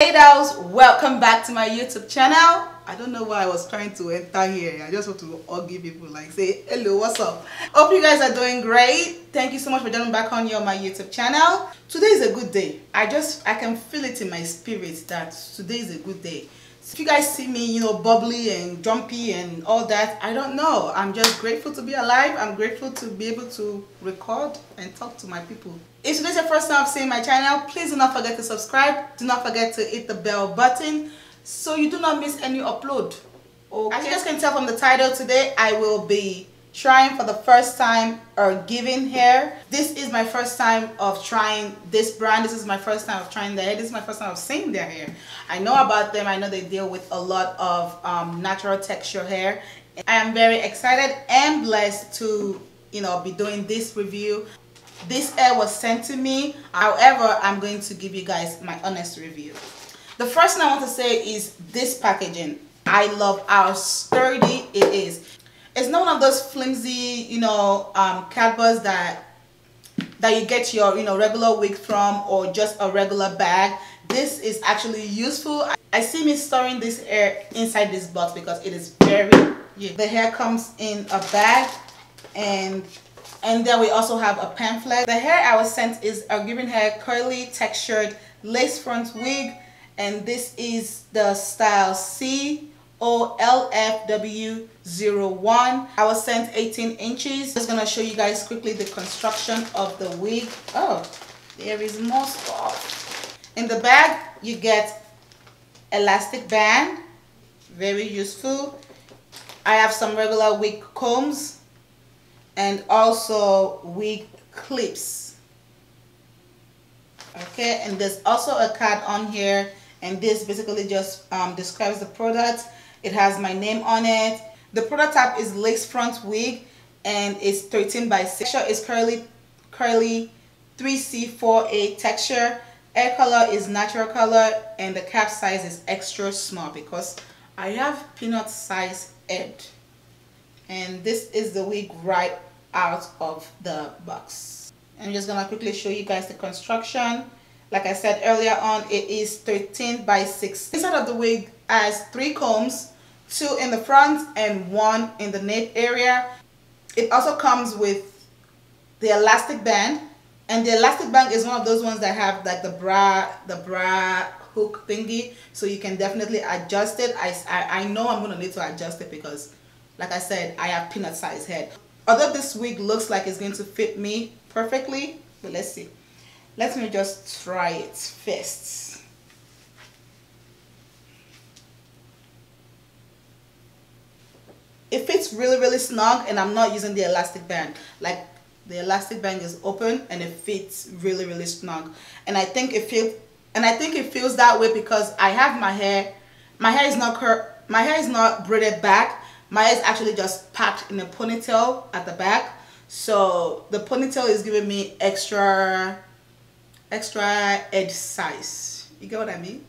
Hey dolls, welcome back to my YouTube channel. I don't know why I was trying to enter here. I just want to hug people, like say hello, what's up? Hope you guys are doing great. Thank you so much for joining back on here on my YouTube channel. Today is a good day. I can feel it in my spirit that today is a good day. So if you guys see me, you know, bubbly and jumpy and all that, I don't know. I'm just grateful to be alive. I'm grateful to be able to record and talk to my people. If today's your first time seeing my channel, please do not forget to subscribe. Do not forget to hit the bell button so you do not miss any upload. Okay. As you guys can tell from the title, today I will be trying for the first time HerGivenHair. This is my first time of trying this brand. This is my first time of trying their hair. This is my first time of seeing their hair. I know about them. I know they deal with a lot of natural texture hair. I am very excited and blessed to, you know, be doing this review. This hair was sent to me. However, I'm going to give you guys my honest review. The first thing I want to say is this packaging. I love how sturdy it is. It's not one of those flimsy, you know, cardboards that you get your, you know, regular wig from or just a regular bag. This is actually useful. I see me storing this hair inside this box because it is very, yeah. The hair comes in a bag, and then we also have a pamphlet. The hair I was sent is HerGivenHair curly textured lace front wig, and this is the style COLFW01. I was sent 18 inches. Just gonna show you guys quickly the construction of the wig. Oh, there is more stuff. In the bag, you get elastic band, very useful. I have some regular wig combs and also wig clips. Okay, and there's also a card on here, and this basically just describes the product. It has my name on it. The product type is lace front wig, and it's 13 by 6. Texture is curly 3C4A texture. Hair color is natural color, and the cap size is extra small because I have peanut size head. And this is the wig right out of the box. I'm just gonna quickly show you guys the construction. Like I said earlier on, it is 13 by 6. Inside of the wig has 3 combs, 2 in the front and 1 in the nape area. It also comes with the elastic band, and the elastic band is one of those ones that have like the bra hook thingy, so you can definitely adjust it. I know I'm gonna need to adjust it because, like I said, I have peanut size head. Although this wig looks like it's going to fit me perfectly, but let's see. Let me just try it first. It fits really, really snug, and I'm not using the elastic band. Like, the elastic band is open and it fits really, really snug. And I think it feels that way because I have my hair. My hair is not curved. My hair is not braided back. My hair is actually just packed in a ponytail at the back. So the ponytail is giving me extra edge size. You get what I mean?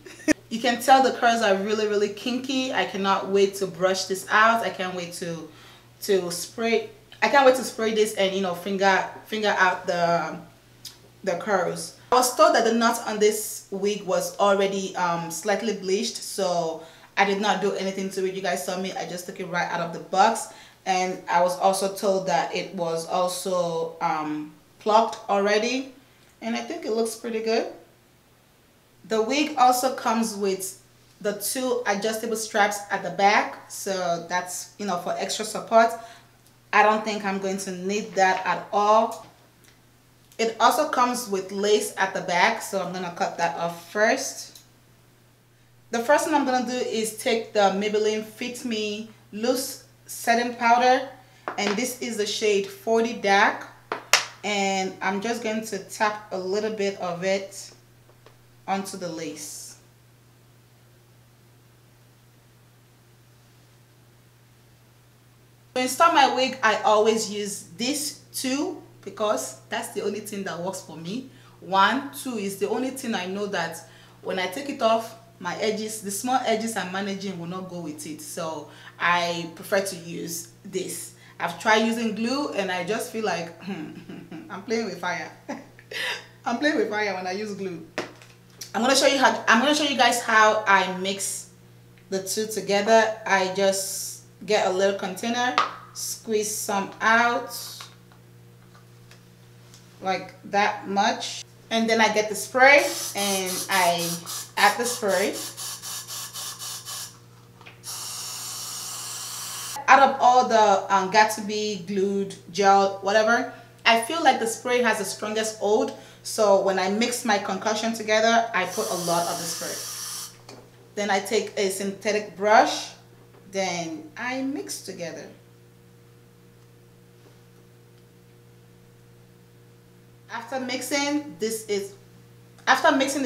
You can tell the curls are really, really kinky. I cannot wait to brush this out. I can't wait to spray. I can't wait to spray this and, you know, finger out the curls. I was told that the knot on this wig was already slightly bleached, so I did not do anything to it. You guys saw me. I just took it right out of the box, and I was also told that it was also plucked already. And I think it looks pretty good. The wig also comes with the 2 adjustable straps at the back, so that's, you know, for extra support. I don't think I'm going to need that at all. It also comes with lace at the back, so I'm gonna cut that off first. The first thing I'm gonna do is take the Maybelline Fit Me loose setting powder, and this is the shade 40 Dark. And I'm just going to tap a little bit of it onto the lace. To install my wig, I always use these 2 because that's the only thing that works for me. 1, 2 is the only thing I know that when I take it off, my edges, the small edges I'm managing will not go with it. So I prefer to use this. I've tried using glue and I just feel like I'm playing with fire. I'm playing with fire when I use glue. I'm gonna show you guys how I mix the two together. I just get a little container, squeeze some out like that much, and then I get the spray and I add the spray. Out of all the Gatsby glued gel, whatever, I feel like the spray has the strongest hold, so when I mix my concoction together, I put a lot of the spray. Then I take a synthetic brush, then I mix together. After mixing the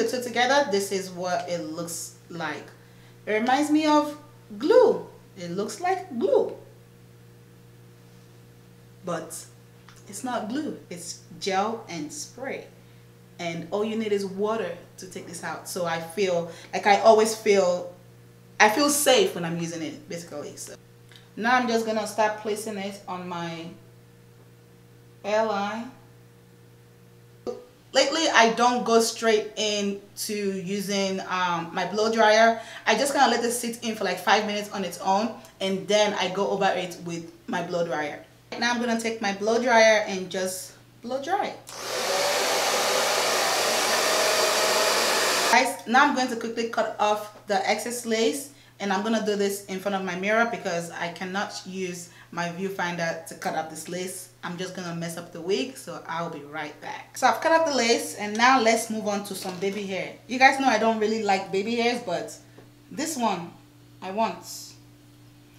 two together, this is what it looks like. It reminds me of glue. It looks like glue, but it's not glue. It's gel and spray, and all you need is water to take this out. So I feel like I feel safe when I'm using it, basically. So now I'm just gonna start placing it on my hairline. Lately, I don't go straight into using my blow dryer. I just kind of let this sit in for like 5 minutes on its own, and then I go over it with my blow dryer. Now I'm gonna take my blow dryer and just blow dry. Guys, now I'm going to quickly cut off the excess lace, and I'm gonna do this in front of my mirror because I cannot use my viewfinder to cut up this lace. I'm just gonna mess up the wig, so I'll be right back. So I've cut up the lace, and now let's move on to some baby hair. You guys know I don't really like baby hairs, but this one I want.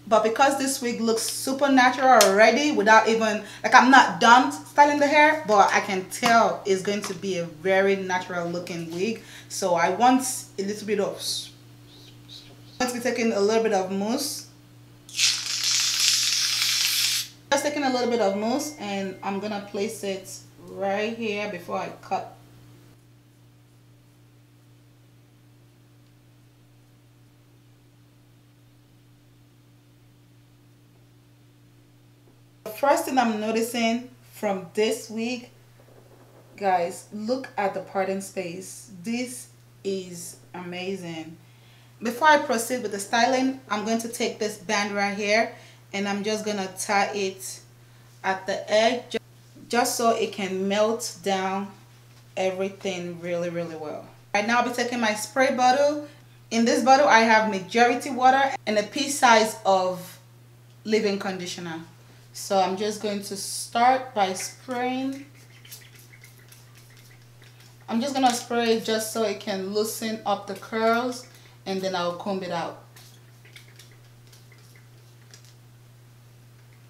But because this wig looks super natural already, without even, like, I'm not done styling the hair, but I can tell it's going to be a very natural looking wig. So I want a little bit of, I'm going to be taking a little bit of mousse. Just taking a little bit of mousse, and I'm gonna place it right here before I cut. The first thing I'm noticing from this wig, guys, look at the parting space. This is amazing. Before I proceed with the styling, I'm going to take this band right here, and I'm just gonna tie it at the edge just so it can melt down everything really, really well. Right now I'll be taking my spray bottle. In this bottle I have majority water and a pea size of leave-in conditioner. So I'm just going to start by spraying. I'm just gonna spray just so it can loosen up the curls, and then I'll comb it out.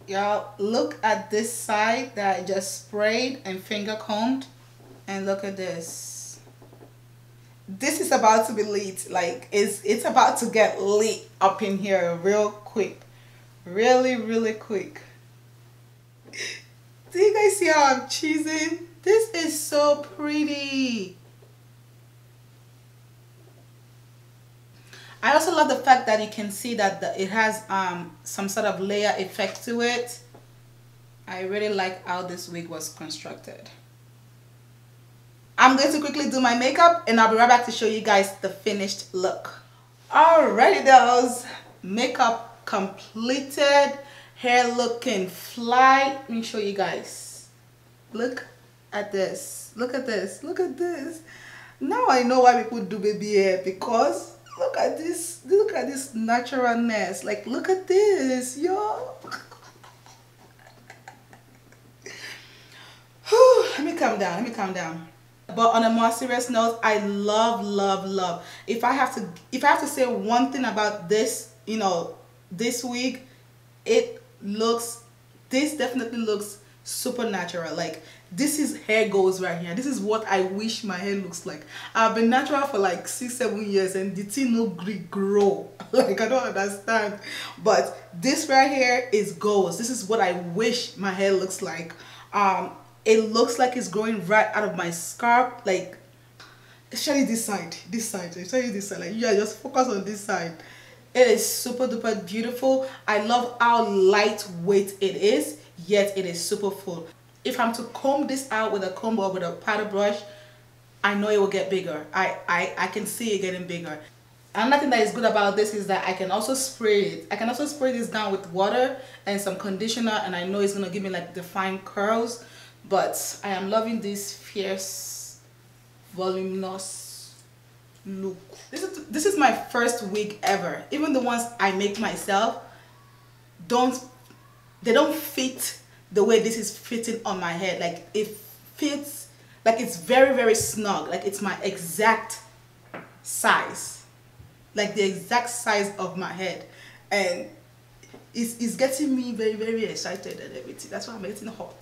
Y'all, look at this side that I just sprayed and finger combed, and look at this. This is about to be lit. Like, it's about to get lit up in here real quick. Really, really quick. Do you guys see how I'm cheesing? This is so pretty. I also love the fact that you can see that it has some sort of layer effect to it. I really like how this wig was constructed. I'm going to quickly do my makeup, and I'll be right back to show you guys the finished look. Alrighty, dolls. Makeup completed. Hair looking fly. Let me show you guys. Look at this. Look at this. Look at this. Now I know why people do baby hair, because look at this. Look at this naturalness. Like, look at this, yo. Whew, let me calm down. Let me calm down. But on a more serious note, I love, love, love. If I have to say one thing about this, you know, this wig, this definitely looks supernatural. Like, this is hair goals right here. This is what I wish my hair looks like. I've been natural for like 6-7 years, and the thing no grow. Like, I don't understand, but this right here is goals. This is what I wish my hair looks like. It looks like it's growing right out of my scalp. Like, especially this side, especially this side. Like, yeah, just focus on this side. It is super duper beautiful. I love how lightweight it is, yet it is super full. If I'm to comb this out with a comb or with a powder brush, I know it will get bigger. I can see it getting bigger. Another thing that is good about this is that I can also spray it. I can also spray this down with water and some conditioner, and I know it's gonna give me like defined curls. But I am loving this fierce, voluminous look. This is my first wig ever. Even the ones I make myself don't fit the way this is fitting on my head. Like it fits, like it's very, very snug. Like it's my exact size. Like the exact size of my head, and it's getting me very, very excited and everything. That's why I'm getting hot.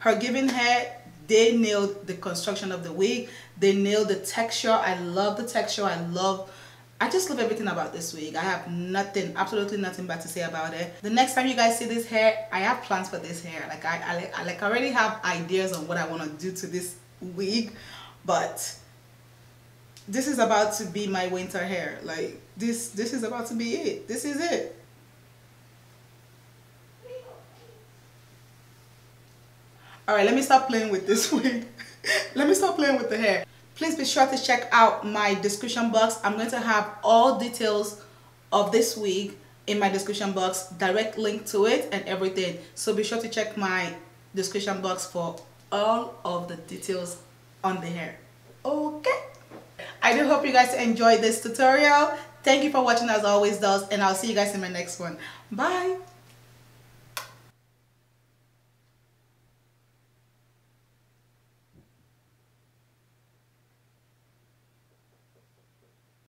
HerGivenHair, they nailed the construction of the wig. They nailed the texture. I love the texture. I just love everything about this wig. I have nothing, absolutely nothing bad to say about it. The next time you guys see this hair, I have plans for this hair. Like I already have ideas on what I want to do to this wig, but this is about to be my winter hair. Like this is about to be it. This is it. All right, let me stop playing with this wig. Let me stop playing with the hair. Please be sure to check out my description box. I'm going to have all details of this wig in my description box, direct link to it and everything. So be sure to check my description box for all of the details on the hair. Okay. I do hope you guys enjoyed this tutorial. Thank you for watching as always, and I'll see you guys in my next one. Bye.